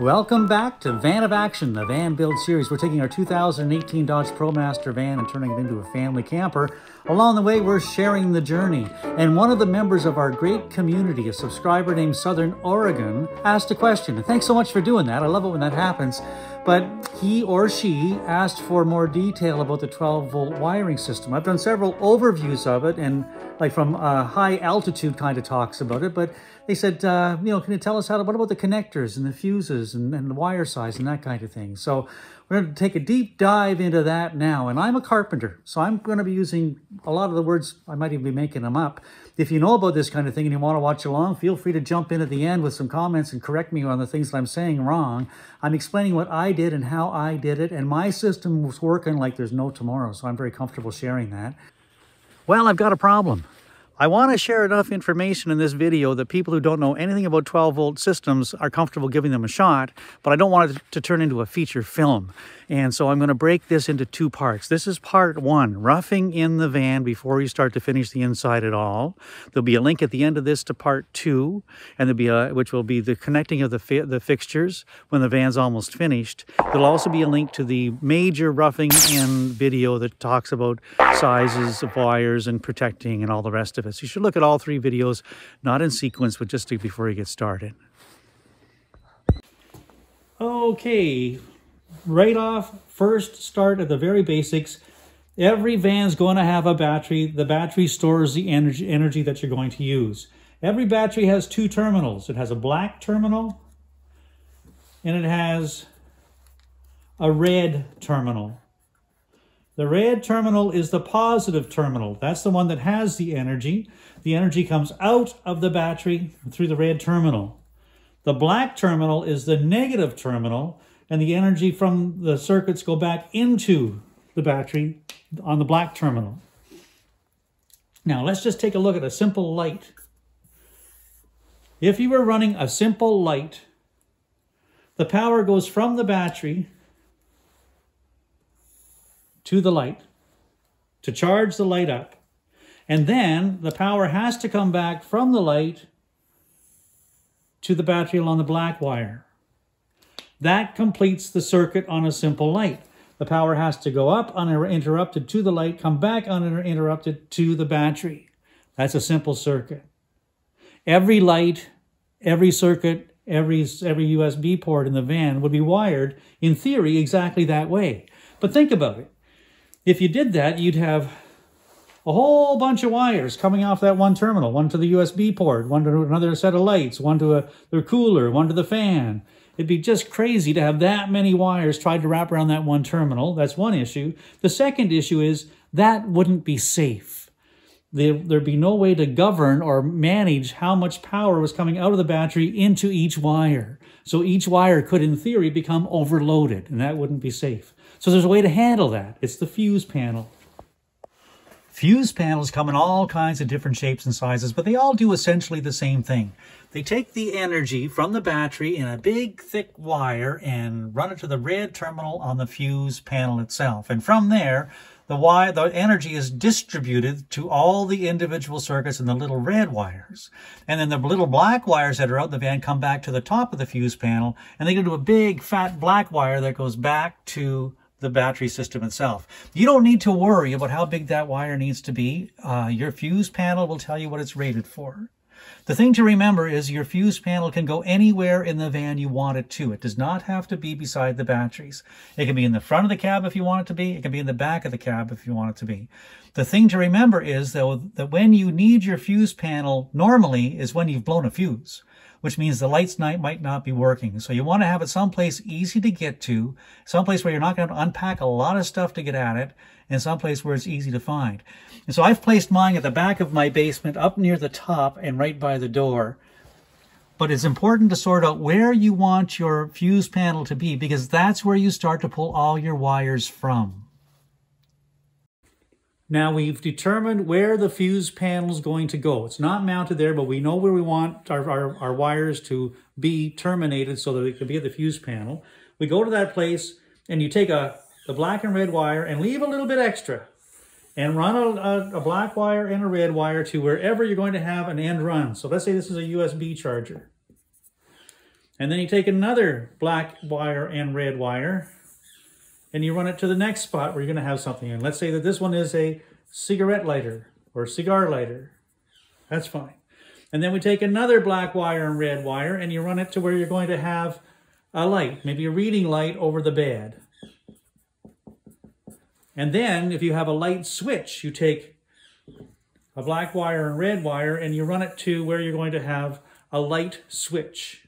Welcome back to Van of Action, the van build series. We're taking our 2018 Dodge Promaster van and turning it into a family camper. Along the way, we're sharing the journey. And one of the members of our great community, a subscriber named Southern Oregon, asked a question. And thanks so much for doing that. I love it when that happens. But he or she asked for more detail about the 12-volt wiring system. I've done several overviews of it and like from high altitude kind of talks about it, but they said, you know, can you tell us what about the connectors and the fuses and the wire size and that kind of thing? So we're going to take a deep dive into that now. And I'm a carpenter, so I'm going to be using a lot of the words. I might even be making them up. If you know about this kind of thing and you want to watch along, feel free to jump in at the end with some comments and correct me on the things that I'm saying wrong. I'm explaining what I did and how I did it, and my system was working like there's no tomorrow, so I'm very comfortable sharing that. Well, I've got a problem. I want to share enough information in this video that people who don't know anything about 12-volt systems are comfortable giving them a shot, but I don't want it to turn into a feature film. And so I'm going to break this into two parts. This is part one, roughing in the van before you start to finish the inside at all. There'll be a link at the end of this to part two, and which will be the connecting of the fixtures when the van's almost finished. There'll also be a link to the major roughing in video that talks about sizes of wires and protecting and all the rest of it. So you should look at all three videos, not in sequence, but just before you get started. Okay, right off, first start at the very basics. Every van's going to have a battery. The battery stores the energy that you're going to use. Every battery has two terminals. It has a black terminal and it has a red terminal. The red terminal is the positive terminal. That's the one that has the energy. The energy comes out of the battery through the red terminal. The black terminal is the negative terminal, and the energy from the circuits go back into the battery on the black terminal. Now let's just take a look at a simple light. If you were running a simple light, the power goes from the battery to the light, to charge the light up. And then the power has to come back from the light to the battery along the black wire. That completes the circuit on a simple light. The power has to go up uninterrupted to the light, come back uninterrupted to the battery. That's a simple circuit. Every light, every circuit, every USB port in the van would be wired, in theory, exactly that way. But think about it. If you did that, you'd have a whole bunch of wires coming off that one terminal, one to the USB port, one to another set of lights, one to the cooler, one to the fan. It'd be just crazy to have that many wires tried to wrap around that one terminal. That's one issue. The second issue is that wouldn't be safe. There'd be no way to govern or manage how much power was coming out of the battery into each wire. So each wire could, in theory, become overloaded, and that wouldn't be safe. So there's a way to handle that. It's the fuse panel. Fuse panels come in all kinds of different shapes and sizes, but they all do essentially the same thing. They take the energy from the battery in a big, thick wire and run it to the red terminal on the fuse panel itself. And from there, the energy is distributed to all the individual circuits in the little red wires. And then the little black wires that are out in the van come back to the top of the fuse panel, and they go to a big, fat black wire that goes back to the battery system itself. You don't need to worry about how big that wire needs to be. Your fuse panel will tell you what it's rated for. The thing to remember is your fuse panel can go anywhere in the van you want it to. It does not have to be beside the batteries. It can be in the front of the cab if you want it to be. It can be in the back of the cab if you want it to be. The thing to remember is, though, that when you need your fuse panel normally is when you've blown a fuse, which means the lights might not be working. So you want to have it someplace easy to get to, someplace where you're not going to unpack a lot of stuff to get at it, and someplace where it's easy to find. And so I've placed mine at the back of my basement, up near the top and right by the door. But it's important to sort out where you want your fuse panel to be, because that's where you start to pull all your wires from. Now we've determined where the fuse panel is going to go. It's not mounted there, but we know where we want our wires to be terminated so that it could be at the fuse panel. We go to that place and you take the black and red wire and leave a little bit extra and run a black wire and a red wire to wherever you're going to have an end run. So let's say this is a USB charger. And then you take another black wire and red wire and you run it to the next spot where you're going to have something in. Let's say that this one is a cigarette lighter or cigar lighter. That's fine. And then we take another black wire and red wire and you run it to where you're going to have a light, maybe a reading light over the bed. And then if you have a light switch, you take a black wire and red wire and you run it to where you're going to have a light switch.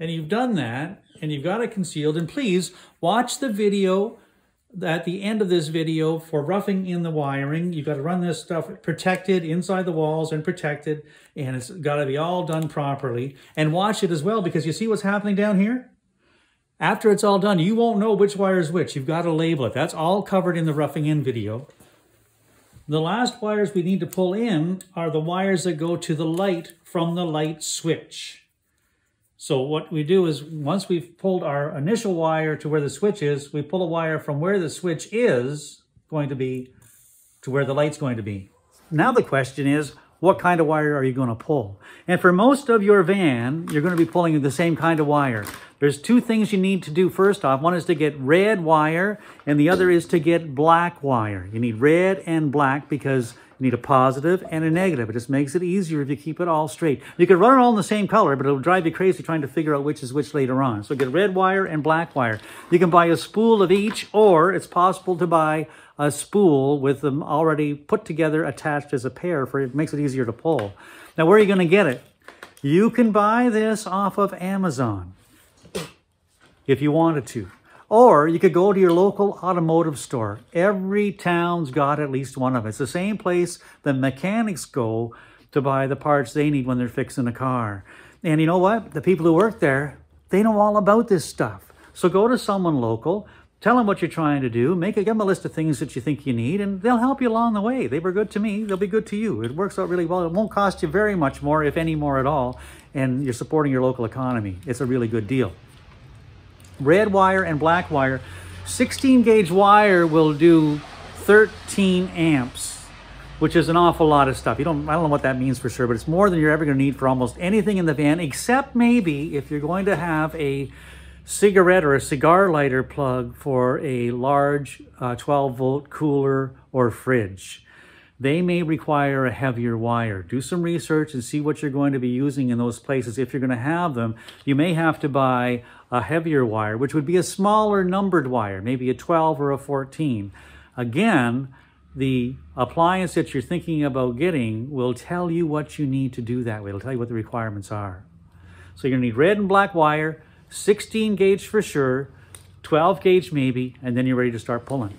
And you've done that and you've got it concealed. And please watch the video at the end of this video for roughing in the wiring. You've got to run this stuff protected inside the walls and protected, and it's got to be all done properly. And watch it as well, because you see what's happening down here? After it's all done, you won't know which wire is which. You've got to label it. That's all covered in the roughing in video. The last wires we need to pull in are the wires that go to the light from the light switch. So what we do is, once we've pulled our initial wire to where the switch is, we pull a wire from where the switch is going to be to where the light's going to be. Now the question is, what kind of wire are you going to pull? And for most of your van, you're going to be pulling the same kind of wire. There's two things you need to do first off. One is to get red wire, and the other is to get black wire. You need red and black because you need a positive and a negative. It just makes it easier if you keep it all straight. You can run it all in the same color, but it'll drive you crazy trying to figure out which is which later on. So get red wire and black wire. You can buy a spool of each, or it's possible to buy a spool with them already put together, attached as a pair, for it makes it easier to pull. Now, where are you going to get it? You can buy this off of Amazon if you wanted to. Or you could go to your local automotive store. Every town's got at least one of them. It's the same place the mechanics go to buy the parts they need when they're fixing a car. And you know what? The people who work there, they know all about this stuff. So go to someone local, tell them what you're trying to do, give them a list of things that you think you need, and they'll help you along the way. They were good to me, they'll be good to you. It works out really well. It won't cost you very much more, if any more at all, and you're supporting your local economy. It's a really good deal. Red wire and black wire. 16 gauge wire will do 13 amps, which is an awful lot of stuff. I don't know what that means for sure, but it's more than you're ever going to need for almost anything in the van, except maybe if you're going to have a cigarette or a cigar lighter plug for a large 12-volt cooler or fridge. They may require a heavier wire. Do some research and see what you're going to be using in those places. If you're going to have them, you may have to buy a heavier wire, which would be a smaller numbered wire, maybe a 12 or a 14. Again, the appliance that you're thinking about getting will tell you what you need to do that way. It'll tell you what the requirements are. So you're going to need red and black wire, 16 gauge for sure, 12 gauge maybe, and then you're ready to start pulling.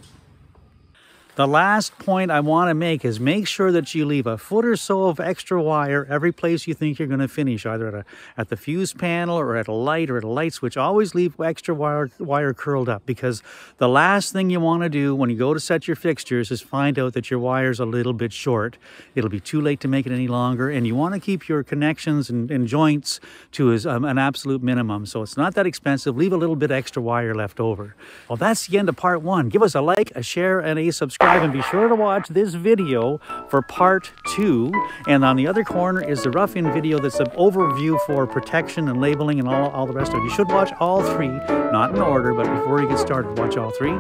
The last point I want to make is make sure that you leave a foot or so of extra wire every place you think you're going to finish, either at the fuse panel or at a light or at a light switch. Always leave extra wire curled up, because the last thing you want to do when you go to set your fixtures is find out that your wire's a little bit short. It'll be too late to make it any longer, and you want to keep your connections and joints to an absolute minimum, so it's not that expensive. Leave a little bit extra wire left over. Well, that's the end of part one. Give us a like, a share, and a subscribe. And be sure to watch this video for part two. And on the other corner is the rough-in video that's an overview for protection and labeling and all the rest of it. You should watch all three, not in order, but before you get started, watch all three.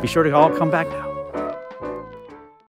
Be sure to all come back.